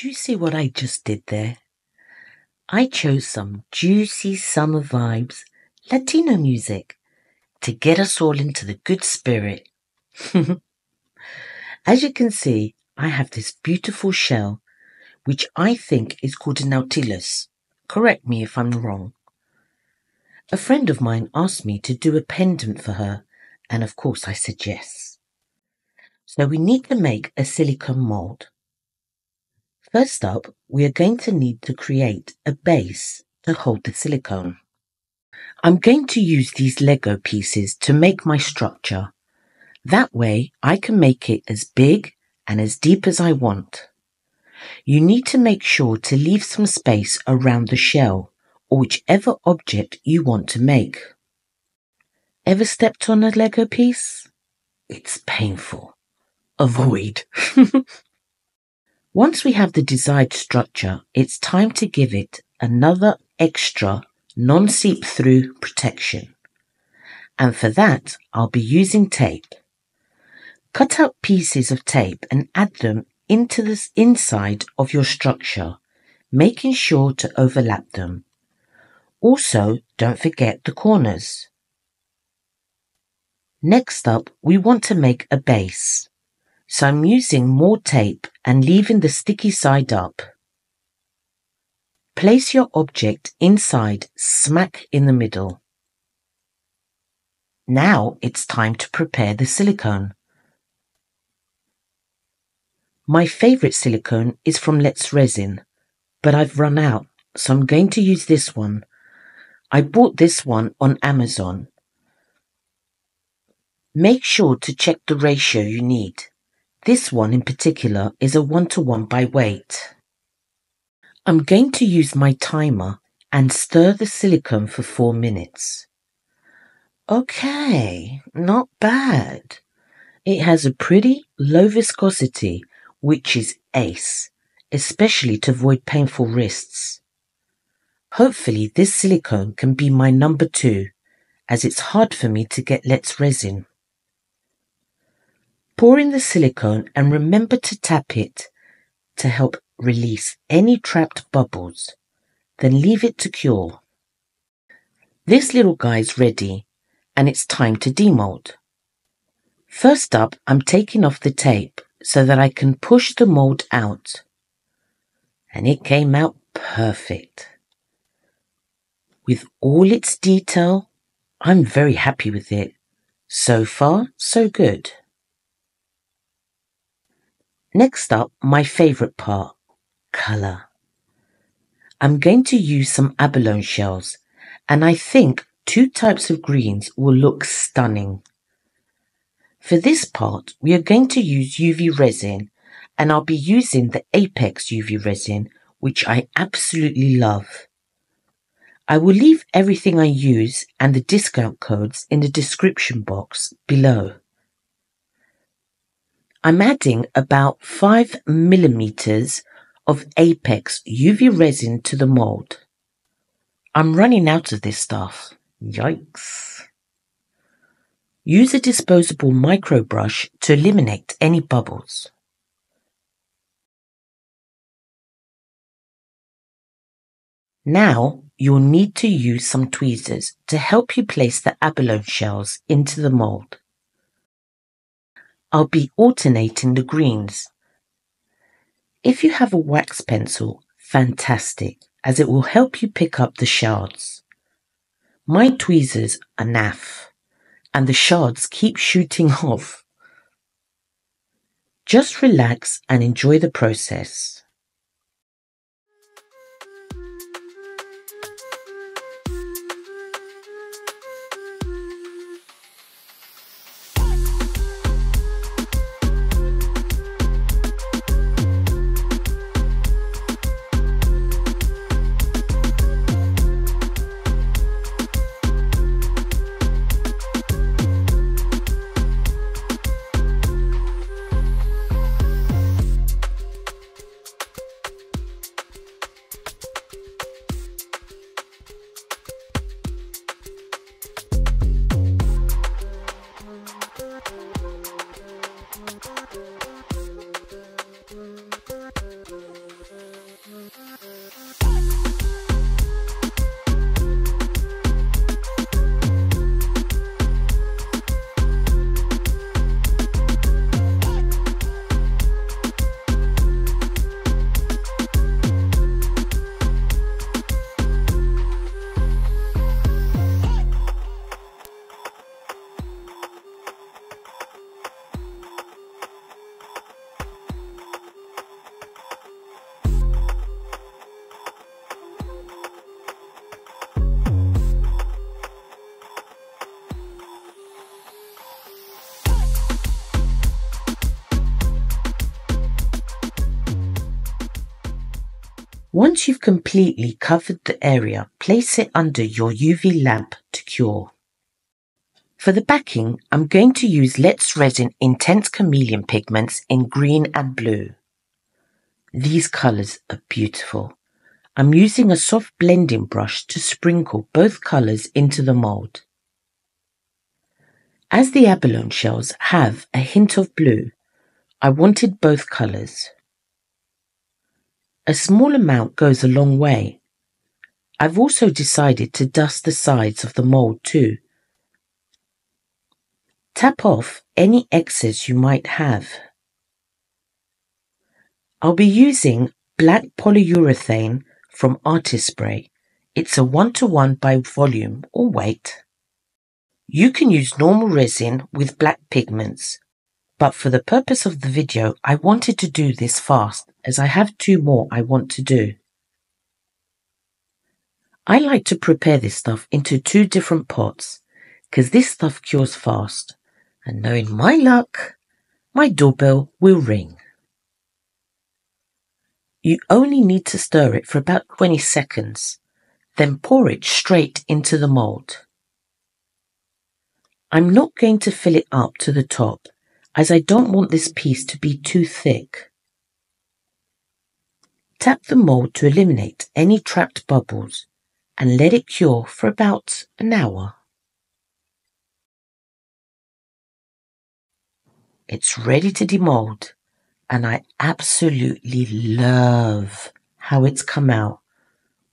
Do you see what I just did there? I chose some juicy summer vibes, Latino music, to get us all into the good spirit. As you can see, I have this beautiful shell, which I think is called a Nautilus. Correct me if I'm wrong. A friend of mine asked me to do a pendant for her, and of course I said yes. So we need to make a silicone mold. First up, we are going to need to create a base to hold the silicone. I'm going to use these Lego pieces to make my structure. That way I can make it as big and as deep as I want. You need to make sure to leave some space around the shell or whichever object you want to make. Ever stepped on a Lego piece? It's painful. Avoid. Once we have the desired structure, it's time to give it another extra non-seep-through protection. And for that, I'll be using tape. Cut out pieces of tape and add them into the inside of your structure, making sure to overlap them. Also, don't forget the corners. Next up, we want to make a base. So I'm using more tape and leaving the sticky side up. Place your object inside, smack in the middle. Now it's time to prepare the silicone. My favourite silicone is from Let's Resin, but I've run out, so I'm going to use this one. I bought this one on Amazon. Make sure to check the ratio you need. This one in particular is a 1:1 by weight. I'm going to use my timer and stir the silicone for 4 minutes. Okay, not bad. It has a pretty low viscosity, which is ace, especially to avoid painful wrists. Hopefully this silicone can be my number 2, as it's hard for me to get Let's Resin. Pour in the silicone and remember to tap it to help release any trapped bubbles. Then leave it to cure. This little guy's ready and it's time to demold. First up, I'm taking off the tape so that I can push the mold out. And it came out perfect. With all its detail, I'm very happy with it. So far, so good. Next up, my favourite part, colour. I'm going to use some abalone shells, and I think 2 types of greens will look stunning. For this part, we are going to use UV resin, and I'll be using the Apex UV resin, which I absolutely love. I will leave everything I use and the discount codes in the description box below. I'm adding about 5 millimeters of Apex UV resin to the mold. I'm running out of this stuff. Yikes. Use a disposable micro brush to eliminate any bubbles. Now you'll need to use some tweezers to help you place the abalone shells into the mold. I'll be alternating the greens. If you have a wax pencil, fantastic, as it will help you pick up the shards. My tweezers are naff, and the shards keep shooting off. Just relax and enjoy the process. Once you've completely covered the area, place it under your UV lamp to cure. For the backing, I'm going to use Let's Resin Intense Chameleon pigments in green and blue. These colours are beautiful. I'm using a soft blending brush to sprinkle both colours into the mould. As the abalone shells have a hint of blue, I wanted both colours. A small amount goes a long way. I've also decided to dust the sides of the mould too. Tap off any excess you might have. I'll be using black polyurethane from Artist Spray. It's a 1:1 by volume or weight. You can use normal resin with black pigments, but for the purpose of the video, I wanted to do this fast, as I have two more I want to do. I like to prepare this stuff into two different pots because this stuff cures fast, and knowing my luck, my doorbell will ring. You only need to stir it for about 20 seconds, then pour it straight into the mould. I'm not going to fill it up to the top as I don't want this piece to be too thick. Tap the mould to eliminate any trapped bubbles and let it cure for about an hour. It's ready to demould, and I absolutely love how it's come out.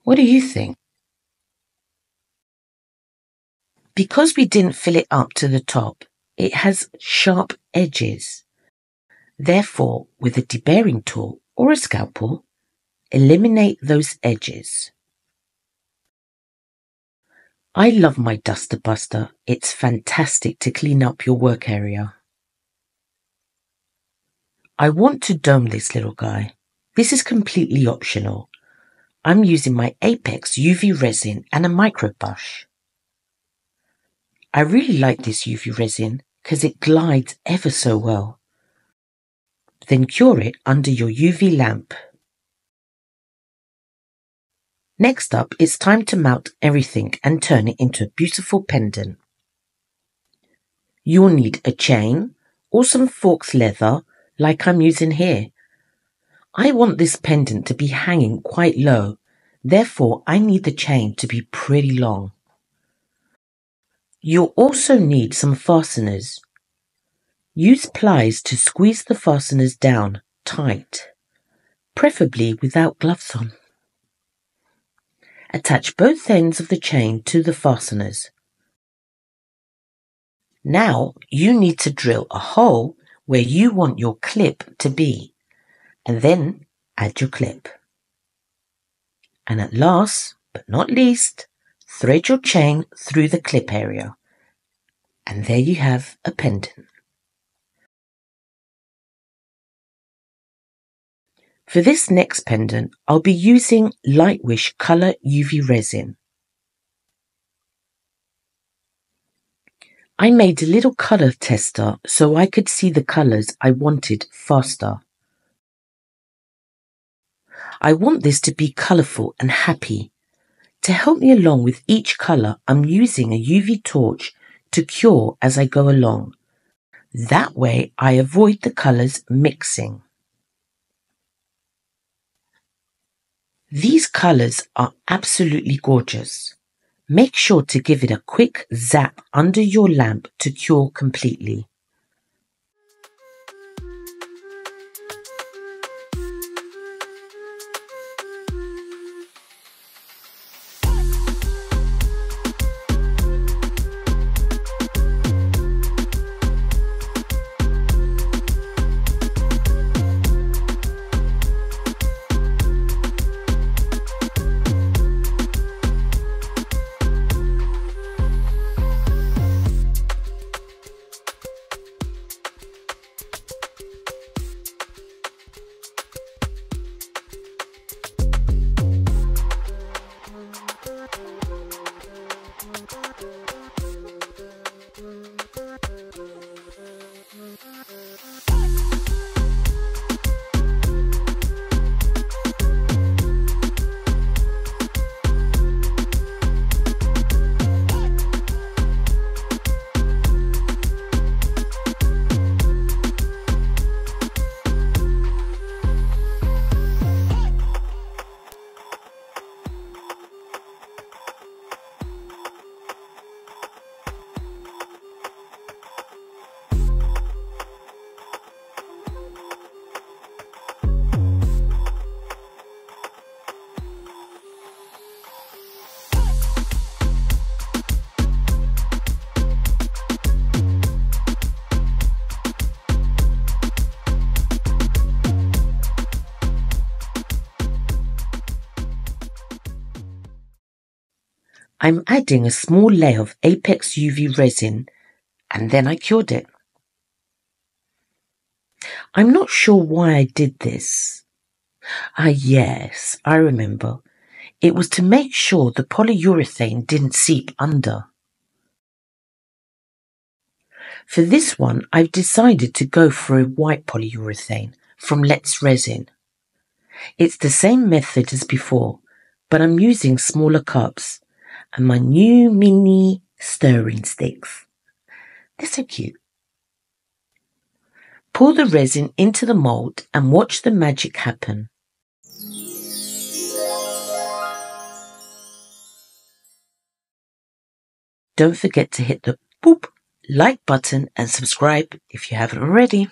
What do you think? Because we didn't fill it up to the top, it has sharp edges. Therefore, with a deburring tool or a scalpel, eliminate those edges. I love my duster buster. It's fantastic to clean up your work area. I want to dome this little guy. This is completely optional. I'm using my Apex UV resin and a microbrush. I really like this UV resin because it glides ever so well. Then cure it under your UV lamp. Next up, it's time to mount everything and turn it into a beautiful pendant. You'll need a chain or some forked leather like I'm using here. I want this pendant to be hanging quite low, therefore I need the chain to be pretty long. You'll also need some fasteners. Use pliers to squeeze the fasteners down tight, preferably without gloves on. Attach both ends of the chain to the fasteners. Now you need to drill a hole where you want your clip to be, and then add your clip. And at last, but not least, thread your chain through the clip area. And there you have a pendant. For this next pendant, I'll be using Lightwish Color UV Resin. I made a little colour tester so I could see the colours I wanted faster. I want this to be colourful and happy. To help me along with each colour, I'm using a UV torch to cure as I go along. That way I avoid the colours mixing. These colours are absolutely gorgeous. Make sure to give it a quick zap under your lamp to cure completely. I'm adding a small layer of Apex UV resin, and then I cured it. I'm not sure why I did this. Ah, yes, I remember. It was to make sure the polyurethane didn't seep under. For this one, I've decided to go for a white polyurethane from Let's Resin. It's the same method as before, but I'm using smaller cups and my new mini stirring sticks. They're so cute. Pour the resin into the mold and watch the magic happen. Don't forget to hit the boop like button and subscribe if you haven't already.